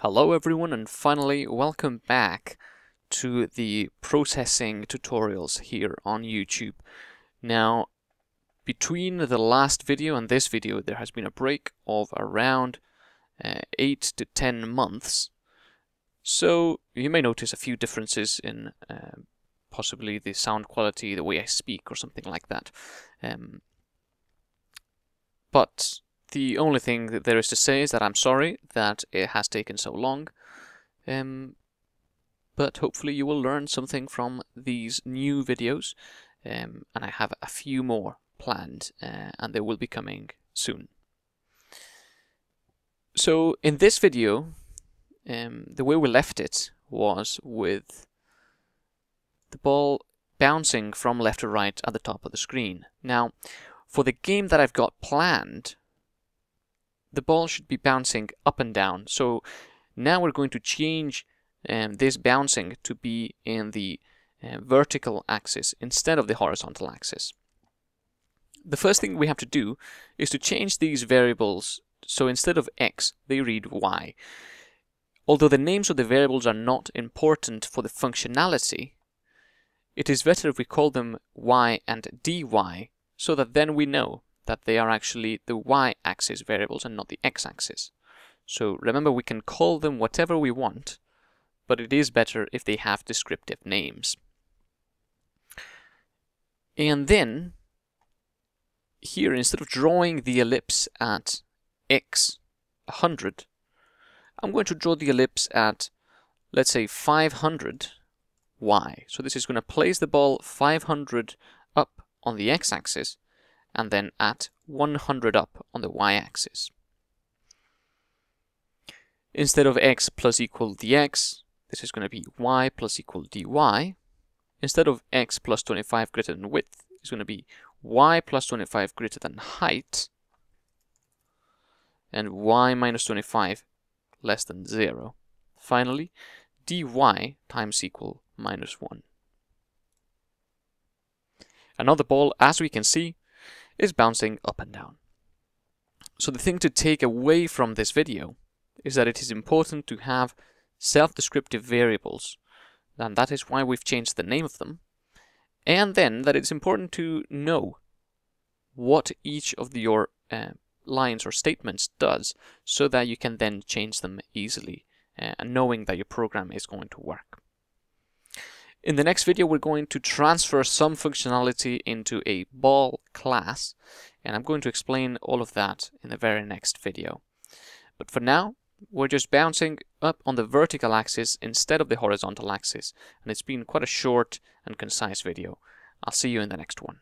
Hello everyone, and finally welcome back to the processing tutorials here on YouTube. Now, between the last video and this video there has been a break of around 8 to 10 months, so you may notice a few differences in possibly the sound quality, the way I speak or something like that, but the only thing that there is to say is that I'm sorry that it has taken so long, but hopefully you will learn something from these new videos, and I have a few more planned, and they will be coming soon. So in this video, the way we left it was with the ball bouncing from left to right at the top of the screen. Now, for the game that I've got planned, the ball should be bouncing up and down. So now we're going to change this bouncing to be in the vertical axis instead of the horizontal axis. The first thing we have to do is to change these variables, so instead of x they read y. Although the names of the variables are not important for the functionality, it is better if we call them y and dy, so that then we know that they are actually the y-axis variables and not the x-axis. So remember, we can call them whatever we want, but it is better if they have descriptive names. And then, here, instead of drawing the ellipse at x 100, I'm going to draw the ellipse at, let's say, 500 y. So this is going to place the ball 500 up on the x-axis, and then at 100 up on the y-axis. Instead of x plus equal dx, this is going to be y plus equal dy. Instead of x plus 25 greater than width, it's going to be y plus 25 greater than height, and y minus 25 less than 0. Finally, dy times equal minus 1. And now the ball, as we can see, is bouncing up and down. So the thing to take away from this video is that it is important to have self-descriptive variables, and that is why we've changed the name of them, and then that it's important to know what each of your lines or statements does, so that you can then change them easily, and knowing that your program is going to work. In the next video, we're going to transfer some functionality into a ball class, and I'm going to explain all of that in the very next video. But for now, we're just bouncing up on the vertical axis instead of the horizontal axis, and it's been quite a short and concise video. I'll see you in the next one.